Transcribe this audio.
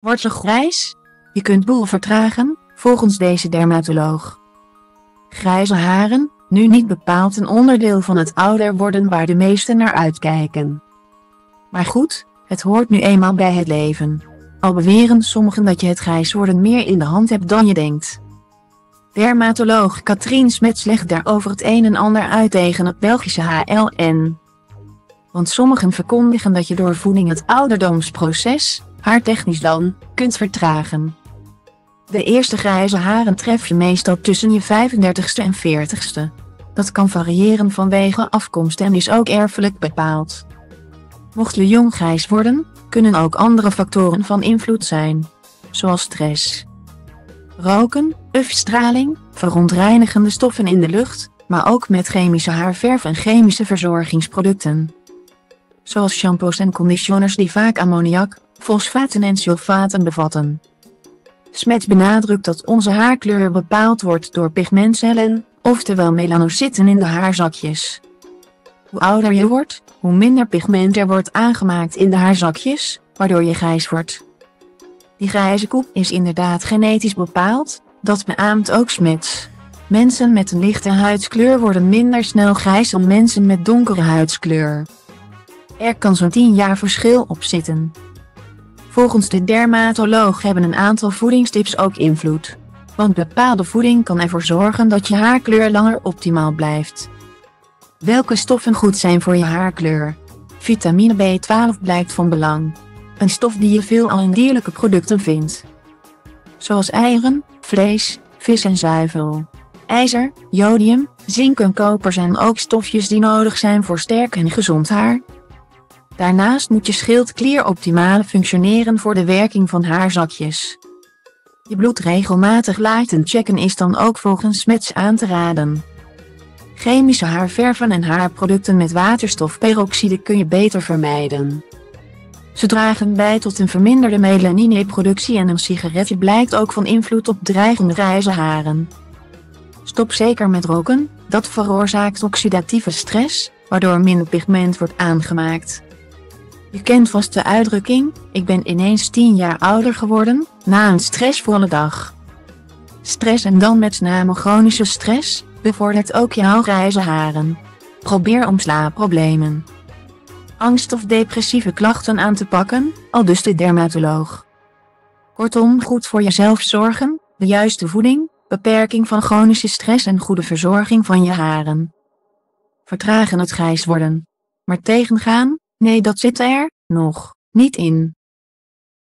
Wordt ze grijs? Je kunt boel vertragen, volgens deze dermatoloog. Grijze haren, nu niet bepaald een onderdeel van het ouder worden waar de meesten naar uitkijken. Maar goed, het hoort nu eenmaal bij het leven. Al beweren sommigen dat je het grijs worden meer in de hand hebt dan je denkt. Dermatoloog Katrien Smets legt daarover het een en ander uit tegen het Belgische HLN. Want sommigen verkondigen dat je door voeding het ouderdomsproces, haartechnisch dan, kunt vertragen. De eerste grijze haren tref je meestal tussen je 35ste en 40ste. Dat kan variëren vanwege afkomst en is ook erfelijk bepaald. Mocht je jong grijs worden, kunnen ook andere factoren van invloed zijn. Zoals stress, roken, UV-straling, verontreinigende stoffen in de lucht, maar ook met chemische haarverf en chemische verzorgingsproducten. Zoals shampoos en conditioners die vaak ammoniak, fosfaten en sulfaten bevatten. Smets benadrukt dat onze haarkleur bepaald wordt door pigmentcellen, oftewel melanocyten in de haarzakjes. Hoe ouder je wordt, hoe minder pigment er wordt aangemaakt in de haarzakjes, waardoor je grijs wordt. Die grijze koep is inderdaad genetisch bepaald, dat beaamt ook Smets. Mensen met een lichte huidskleur worden minder snel grijs dan mensen met donkere huidskleur. Er kan zo'n 10 jaar verschil op zitten. Volgens de dermatoloog hebben een aantal voedingstips ook invloed. Want bepaalde voeding kan ervoor zorgen dat je haarkleur langer optimaal blijft. Welke stoffen goed zijn voor je haarkleur? Vitamine B12 blijkt van belang. Een stof die je veelal in dierlijke producten vindt. Zoals eieren, vlees, vis en zuivel. IJzer, jodium, zink en koper zijn ook stofjes die nodig zijn voor sterk en gezond haar. Daarnaast moet je schildklier optimaal functioneren voor de werking van haarzakjes. Je bloed regelmatig laten checken is dan ook volgens Smets aan te raden. Chemische haarverven en haarproducten met waterstofperoxide kun je beter vermijden. Ze dragen bij tot een verminderde melanine-productie en een sigaretje blijkt ook van invloed op dreigende grijze haren. Stop zeker met roken, dat veroorzaakt oxidatieve stress, waardoor minder pigment wordt aangemaakt. Je kent vast de uitdrukking, ik ben ineens 10 jaar ouder geworden, na een stressvolle dag. Stress en dan met name chronische stress, bevordert ook jouw grijze haren. Probeer om slaapproblemen, angst of depressieve klachten aan te pakken, aldus de dermatoloog. Kortom, goed voor jezelf zorgen, de juiste voeding, beperking van chronische stress en goede verzorging van je haren. Vertragen het grijs worden. Maar tegengaan? Nee, dat zit er nog niet in.